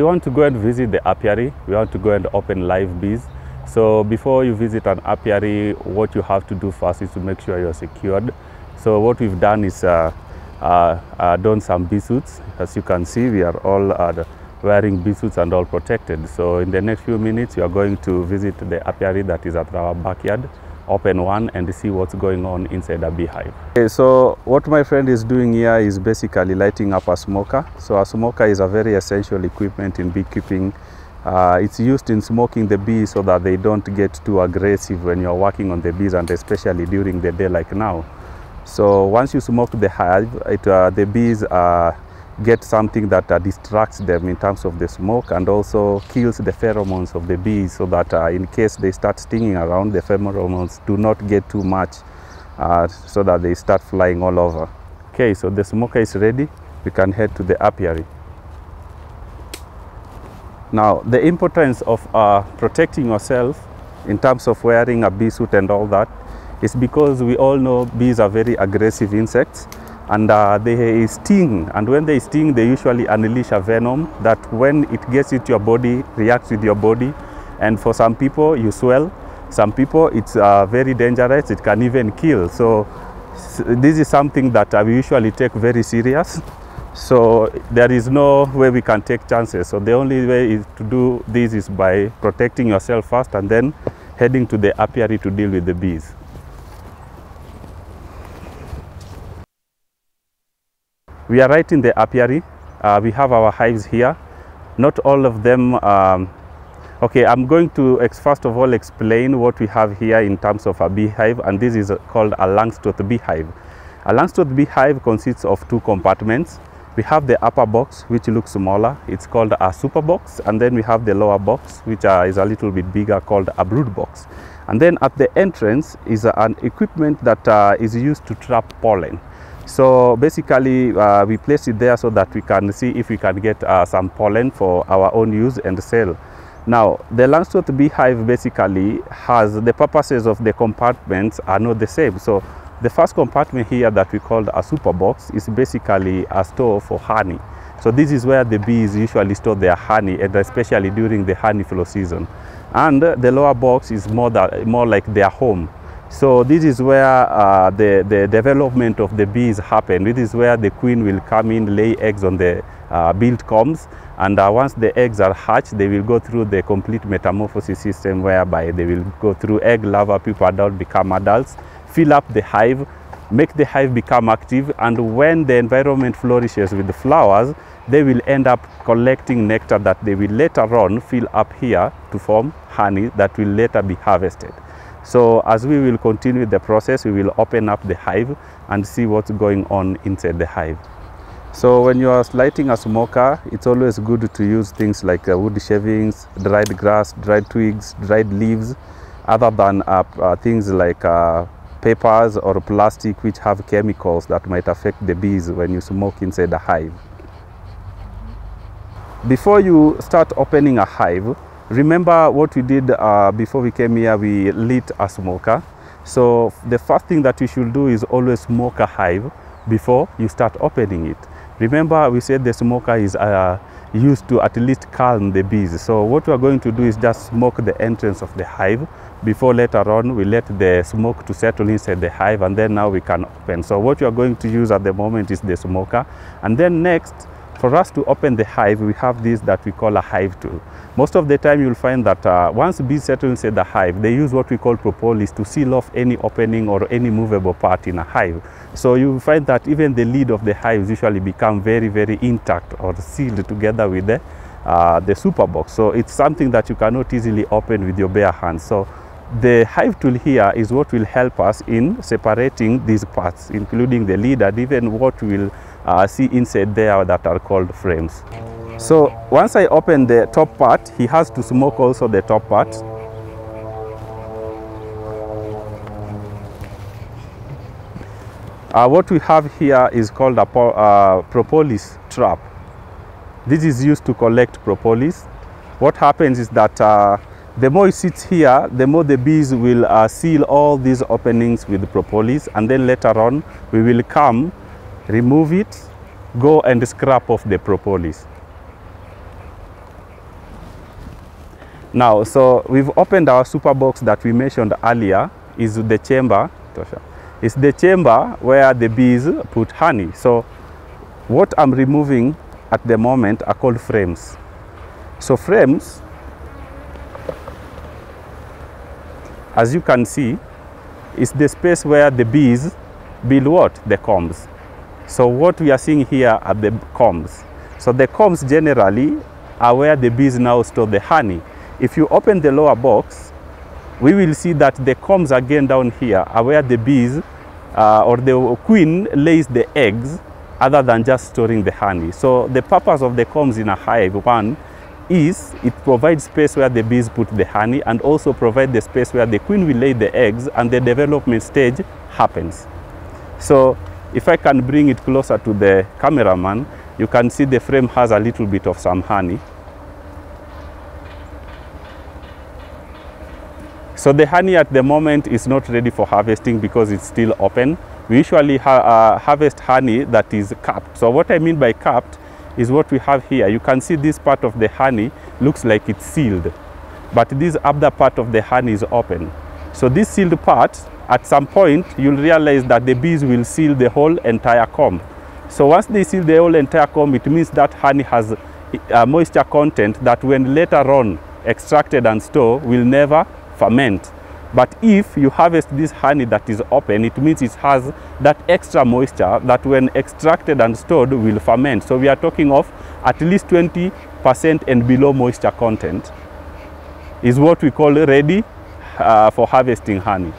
We want to go and visit the apiary, we want to go and open live bees. So before you visit an apiary, what you have to do first is to make sure you're secured. So what we've done is done some bee suits. As you can see, we are all wearing bee suits and all protected. So in the next few minutes, you are going to visit the apiary that is at our backyard, open one and see what's going on inside a beehive. Okay, so what my friend is doing here is basically lighting up a smoker. So a smoker is a very essential equipment in beekeeping. It's used in smoking the bees so that they don't get too aggressive when you're working on the bees, and especially during the day like now. So once you smoke the hive, the bees get something that distracts them in terms of the smoke, and also kills the pheromones of the bees, so that in case they start stinging around, the pheromones do not get too much so that they start flying all over. Okay, so the smoker is ready. We can head to the apiary. Now, the importance of protecting yourself in terms of wearing a bee suit and all that is because we all know bees are very aggressive insects, and they sting, and when they sting they usually unleash a venom that when it gets into your body, reacts with your body, and for some people you swell, some people it's very dangerous, it can even kill. So this is something that we usually take very serious, so there is no way we can take chances. So the only way is to do this is by protecting yourself first and then heading to the apiary to deal with the bees. We are right in the apiary. We have our hives here. Not all of them. Okay, I'm going to first of all explain what we have here in terms of a beehive, and this is called a Langstroth beehive. A Langstroth beehive consists of two compartments. We have the upper box, which looks smaller. It's called a super box, and then we have the lower box, which is a little bit bigger, called a brood box. And then at the entrance is an equipment that is used to trap pollen. So basically we place it there so that we can see if we can get some pollen for our own use and sell. Now, the Langstroth beehive basically has the purposes of the compartments are not the same. So the first compartment here that we called a super box is basically a store for honey. So this is where the bees usually store their honey, and especially during the honey flow season. And the lower box is more like their home. So this is where the development of the bees happen. This is where the queen will come in, lay eggs on the built combs, and once the eggs are hatched, they will go through the complete metamorphosis system, whereby they will go through egg, larva, pupa, adult, become adults, fill up the hive, make the hive become active, and when the environment flourishes with the flowers, they will end up collecting nectar that they will later on fill up here to form honey that will later be harvested. So as we will continue the process, we will open up the hive and see what's going on inside the hive. So when you are lighting a smoker, it's always good to use things like wood shavings, dried grass, dried twigs, dried leaves, other than things like papers or plastic, which have chemicals that might affect the bees when you smoke inside the hive. Before you start opening a hive, remember what we did before we came here, we lit a smoker. So the first thing that you should do is always smoke a hive before you start opening it. Remember, we said the smoker is used to at least calm the bees. So what we are going to do is just smoke the entrance of the hive before later on we let the smoke to settle inside the hive, and then now we can open. So what you are going to use at the moment is the smoker, and then next, for us to open the hive, we have this that we call a hive tool. Most of the time you'll find that once bees settle inside the hive, they use what we call propolis to seal off any opening or any movable part in a hive. So you find that even the lid of the hives usually become very, very intact or sealed together with the super box. So it's something that you cannot easily open with your bare hands. So the hive tool here is what will help us in separating these parts, including the lid and even what will see inside there that are called frames. So once I open the top part, he has to smoke also the top part. What we have here is called a propolis trap. This is used to collect propolis. What happens is that the more it sits here, the more the bees will seal all these openings with propolis, and then later on we will come, remove it, go and scrap off the propolis. Now, so we've opened our super box that we mentioned earlier, is the chamber. It's the chamber where the bees put honey. So what I'm removing at the moment are called frames. So frames, as you can see, is the space where the bees build what? The combs. So what we are seeing here are the combs. So the combs generally are where the bees now store the honey. If you open the lower box, we will see that the combs again down here are where the bees or the queen lays the eggs, other than just storing the honey. So the purpose of the combs in a hive, one, is it provides space where the bees put the honey, and also provide the space where the queen will lay the eggs and the development stage happens. So if I can bring it closer to the cameraman, you can see the frame has a little bit of some honey. So the honey at the moment is not ready for harvesting because it's still open. We usually harvest honey that is capped. So what I mean by capped is what we have here. You can see this part of the honey looks like it's sealed, but this other part of the honey is open. So this sealed part, at some point, you'll realize that the bees will seal the whole entire comb. So once they seal the whole entire comb, it means that honey has a moisture content that when later on extracted and stored will never ferment. But if you harvest this honey that is open, it means it has that extra moisture that when extracted and stored will ferment. So we are talking of at least 20% and below moisture content is what we call ready for harvesting honey.